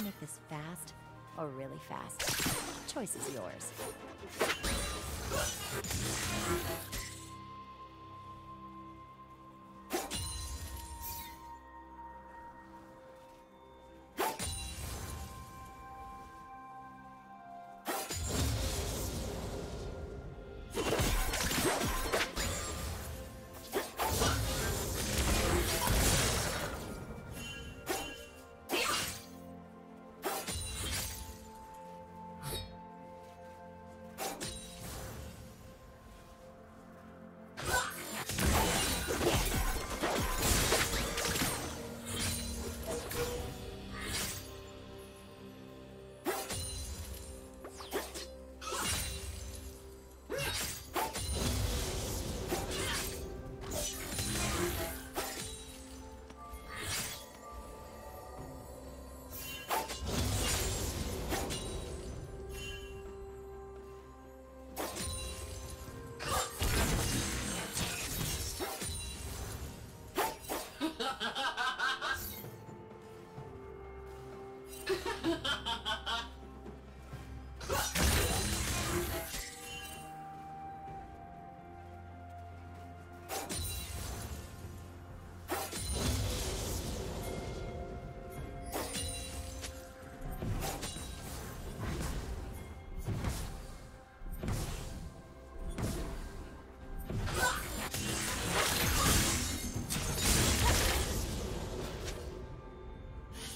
can make this fast or really fast. The choice is yours.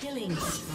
Killing spree.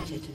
executed.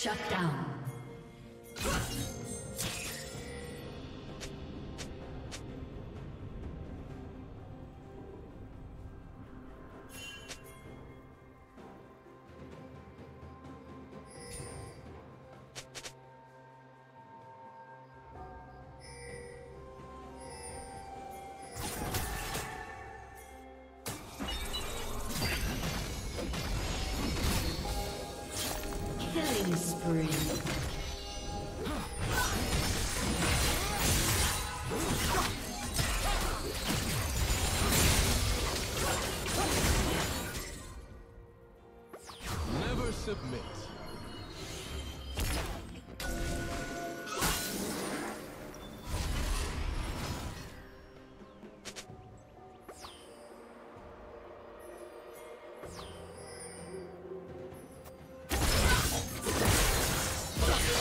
Shut down.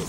Blue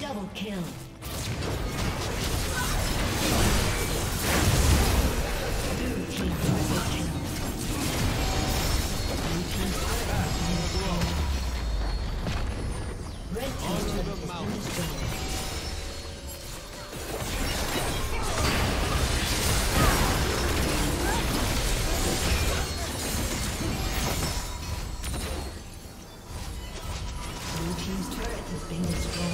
Double kill. Team's turret has been destroyed.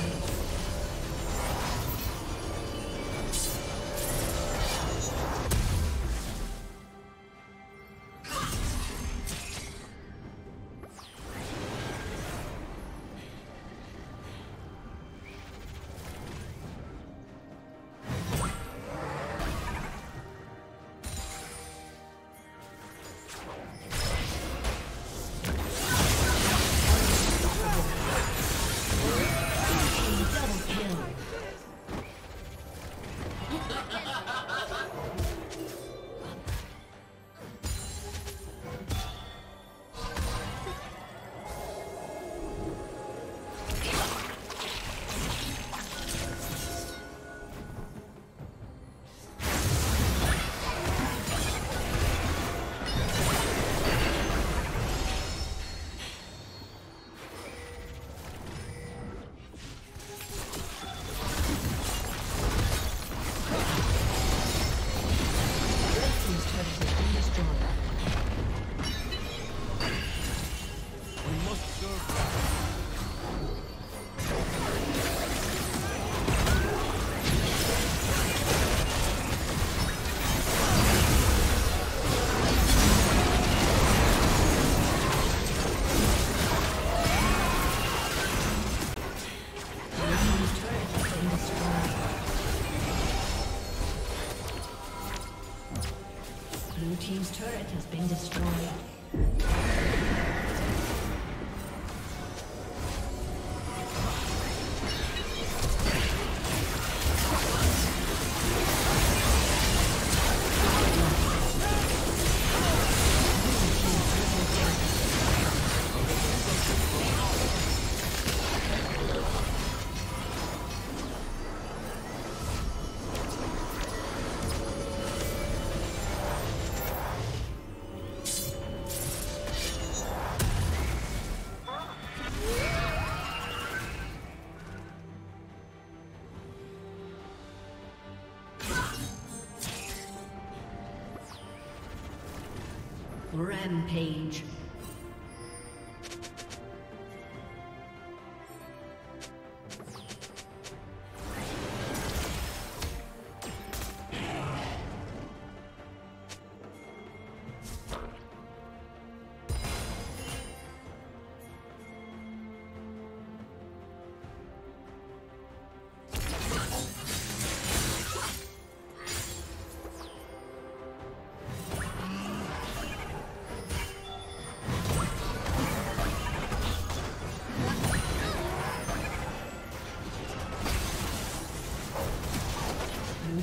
Rampage.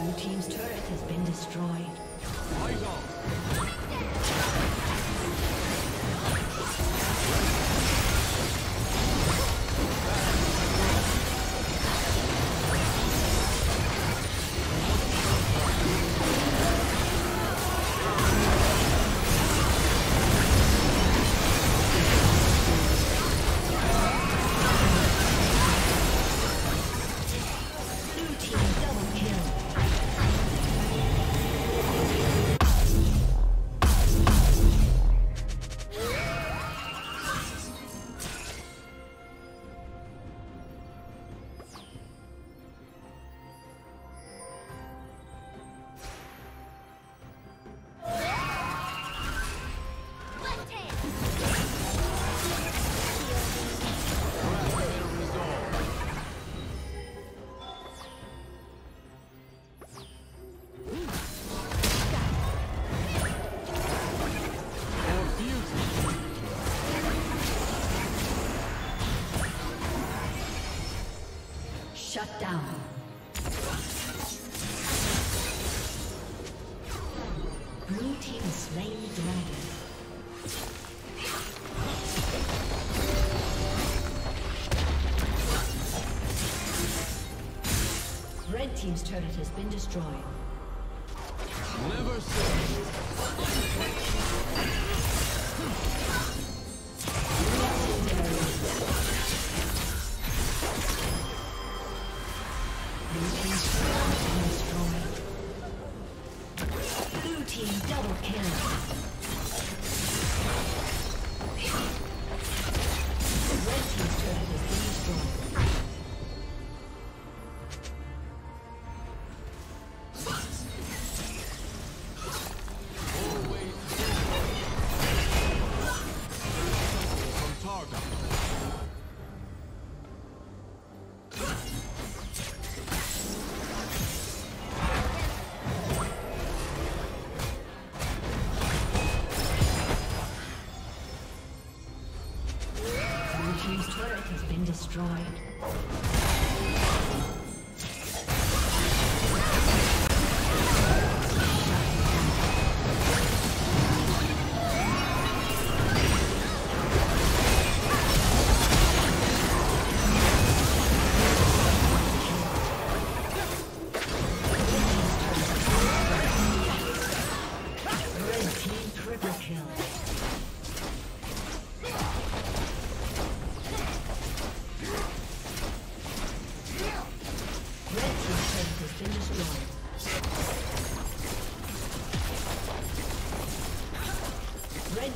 Blue team's turret has been destroyed. Eyes off. Shut down. Blue team slain the dragon. Red team's turret has been destroyed. Never say. Blue team double kill. Red team's turret is being destroyed.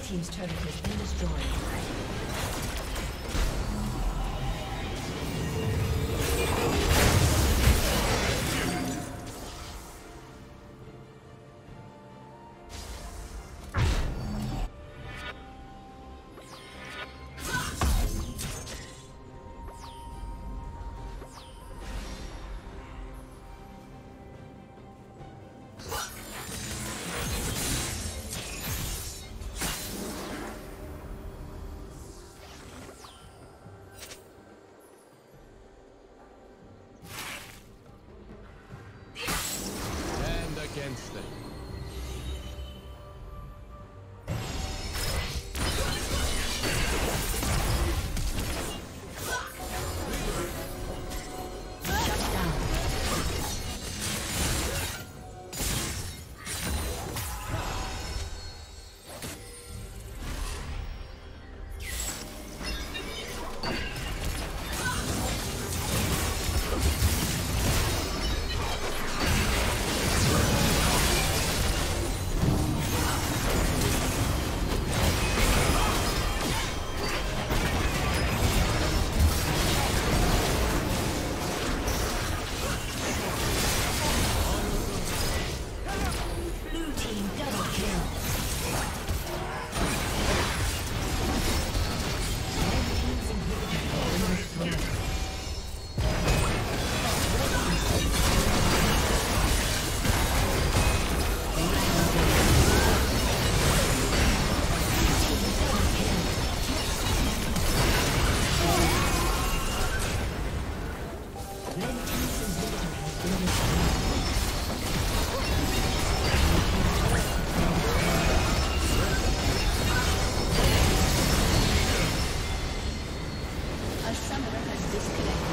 Team's turret has been destroyed. disconnected.